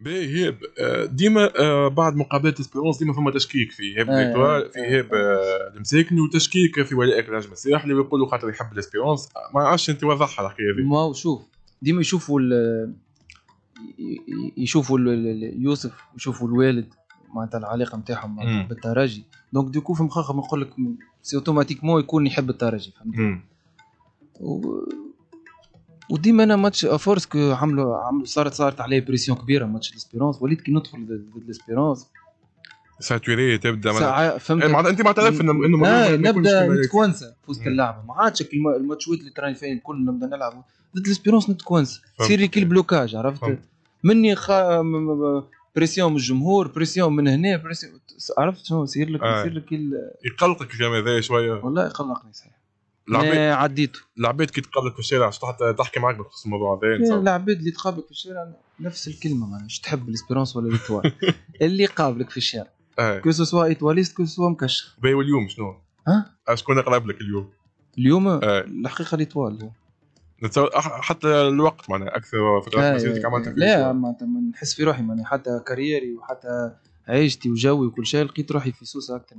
باهي إيهاب، ديما بعد مقابلات إسبيرونس ديما فما تشكيك في إيهاب الإكتوار، في إيهاب المساكني، وتشكيك في ولاء النجم الساحلي ويقولوا خاطر يحب إسبيرونس. ما عادش أنت وضحها الحكاية هذه. ما هو شوف ديما يشوفوا يوسف ويشوفوا الوالد معناتها العلاقة نتاعهم بالترجي، دونك ديكو في مخاخهم نقول لك سي أوتوماتيكمون يكون يحب الترجي، فهمت؟ وديما انا ماتش افورسك عملوا صارت عليه بريسيون كبيره ماتش الاسبيرونس، وليت كي ندخل ضد الاسبيرونس ساتوري تبدا معناتها انت ما تعرف انه نبدا نتكونسا في وسط اللعبه، ما عادش الماتشوات اللي تراني فيهم الكل نبدا نلعب ضد الاسبيرونس نتكونسا، سيري كل بلوكاج عرفت مني بريسيون من الجمهور، بريسيون من هنا، بريسيون عرفت شنو يصير لك يقلقك الجماعه هذا شويه. والله يقلقني صحيح. العباد كي تقابلك في الشارع حتى تحكي معك بخصوص الموضوع هذا. العباد اللي تقابلك في الشارع نفس الكلمه، معناش تحب الاسبيرونس ولا الإيتوال اللي قابلك في الشارع كو سوا ايتواليست كو سوا مكشخ. باهي واليوم شنو؟ شكون قرب لك اليوم؟ اليوم الحقيقه الإيتوال حتى الوقت معناها اكثر فتره مسيرتك عملتها. لا معناتها نحس في روحي معناها حتى كاريري وحتى عيشتي وجوي وكل شيء لقيت روحي في سوسه اكثر